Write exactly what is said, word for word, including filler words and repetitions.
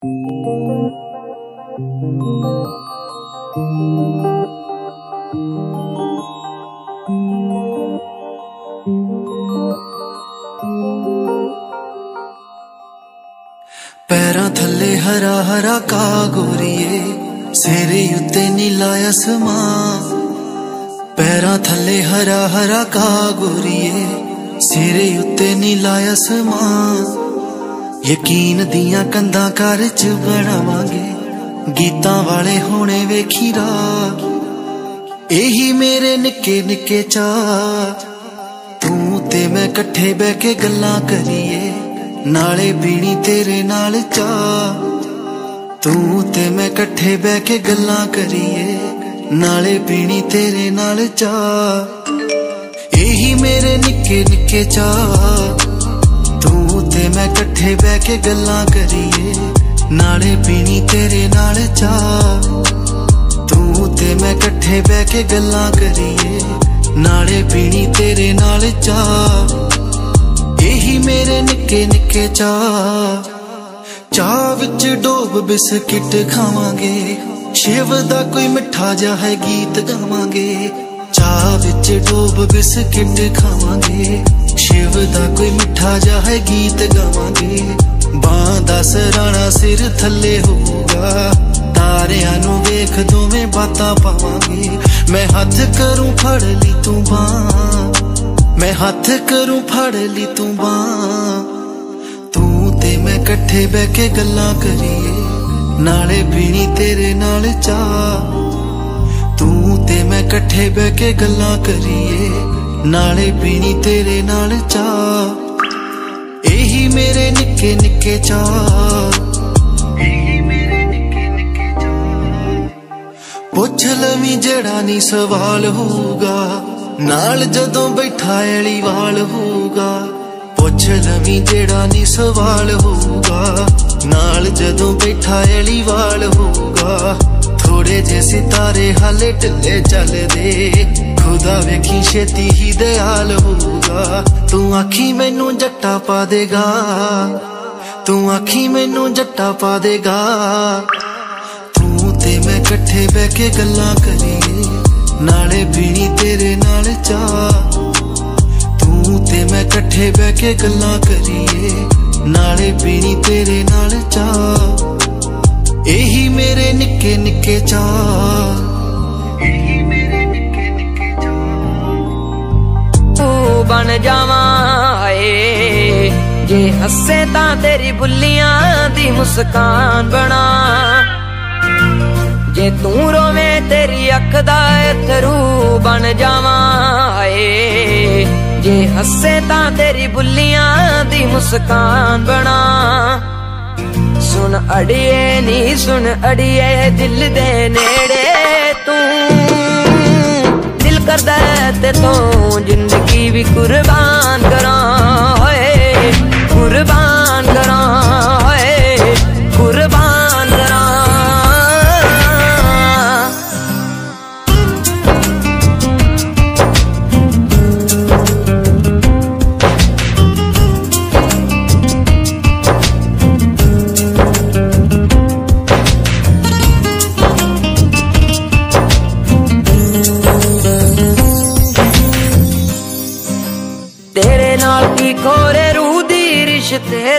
Para थले हरा हरा का गोरिए सेरे उत्ते नीला आसमान। पैरा थले हरा हरा का गोरिए सेरे उत्ते नीला आसमान। यकीन दियां कंधां घर च बनावांगे गीतां वाले होने वेखी रात। यही मेरे निके निके चाह, तू ते मैं कट्ठे बह के गल्लां करिए नाले पीनी तेरे नाल चाह। तू ते मैं कट्ठे बह के गल्लां करिए नाले पीनी तेरे नाल चाह। यही मेरे निके निके चाह, तू ते मैं कट्ठे बह के गल्लां करिए नाले पीनी तेरे नाल चाह। तू ते मैं कट्ठे बह के गल्लां करिए नाले पीनी तेरे नाल चाह। यही मेरे निके निके चाह, चाह विच डोब बिस्किट खावांगे शिव दा कोई मिठा जा है गीत गावांगे। चाह विच डोब बिस्किट खावांगे शिव दा कोई मिठा जा है गीत गावांगे। बां दा सराणा सिर थले होगा तारियां नू वेख दोवें बातां पावांगे। मैं हथ करूं फड़ ली तू बां, मैं हाथ करूं फड़ ली तू बां। तू ते मैं कट्ठे बह के गल्लां करिए नाले पीनी तेरे नाल चाह। तू ते मैं कट्ठे बह के गल्लां करिए नाले पीनी तेरे नाल चाह। यही मेरे निके निके चाह, पुछ लवी जेड़ा नी सवाल होगा नाल जदों बैठा अली वाल होगा। पुछ लवी जेड़ा नी सवाल होगा नाल जदों बैठा अली वाल होगा। थोड़े जे सितारे हाले ढिले चल दे खुदा वेखी छेती ही दयाल होगा। तू आखी मैनू जट्टा पा देगा, तू आखी मैनू जट्टा पा देगा। तू ते मैं कट्ठे बह के गल्लां करिए नाले पीनी तेरे नाल चाह। तू ते मैं कट्ठे बह के गल्लां करिए नाले पीनी तेरे नाल चाह। यही मेरे निके निके चाह, यही मेरे निके निके चाह। ओ बन जावां जे हस्से तां तेरी बुल्लियां दी मुस्कान बना। जे तू रोवे तेरी अख दा अत्थरू बन जावां आए। जे हस्से तां तेरी बुल्लियां दी मुस्कान बना। सुन अड़िए नी सुन अड़िए दिल दे नेड़े तू, दिल करदा ते तो जिंदगी भी कुर्बान करां होए। कुर्बान करां होए, कुर्बान तेरे नाल की खोरे रूह दी रिश्ते।